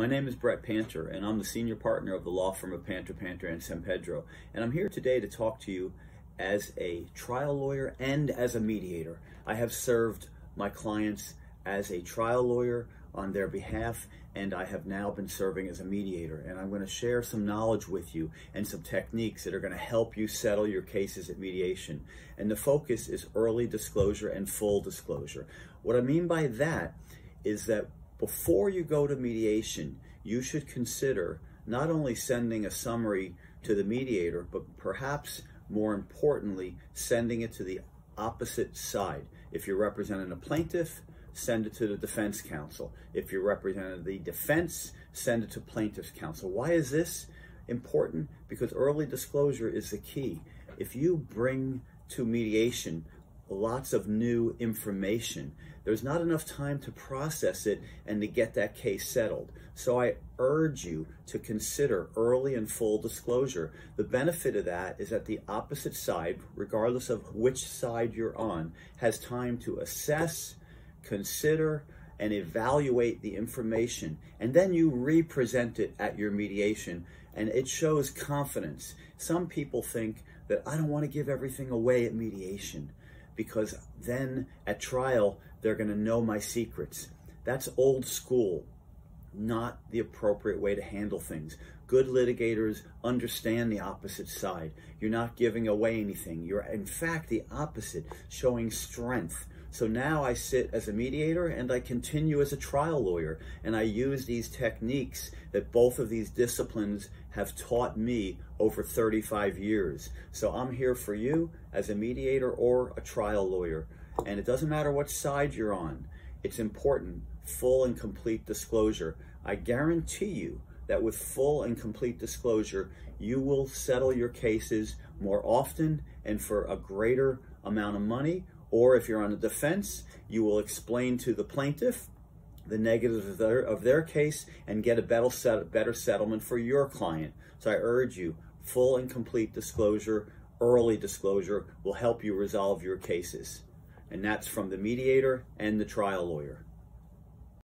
My name is Brett Panter, and I'm the senior partner of the law firm of Panter, Panter & Sampedro, and I'm here today to talk to you as a trial lawyer and as a mediator. I have served my clients as a trial lawyer on their behalf, and I have now been serving as a mediator, and I'm going to share some knowledge with you and some techniques that are going to help you settle your cases at mediation. And the focus is early disclosure and full disclosure. What I mean by that is that before you go to mediation, you should consider not only sending a summary to the mediator, but perhaps more importantly, sending it to the opposite side. If you're representing a plaintiff, send it to the defense counsel. If you're representing the defense, send it to plaintiff's counsel. Why is this important? Because early disclosure is the key. If you bring to mediation lots of new information, there's not enough time to process it and to get that case settled. So I urge you to consider early and full disclosure. The benefit of that is that the opposite side, regardless of which side you're on, has time to assess, consider, and evaluate the information, and then you re-present it at your mediation, and it shows confidence. Some people think that I don't want to give everything away at mediation because then at trial they're going to know my secrets. That's old school, not the appropriate way to handle things. Good litigators understand the opposite side. You're not giving away anything. You're in fact the opposite, showing strength. So now I sit as a mediator and I continue as a trial lawyer, and I use these techniques that both of these disciplines have taught me over 35 years. So I'm here for you as a mediator or a trial lawyer, and it doesn't matter what side you're on. It's important, full and complete disclosure. I guarantee you that with full and complete disclosure, you will settle your cases more often and for a greater amount of money. Or if you're on the defense, you will explain to the plaintiff the negatives of their case and get a better settlement for your client. So I urge you, full and complete disclosure, early disclosure will help you resolve your cases. And that's from the mediator and the trial lawyer.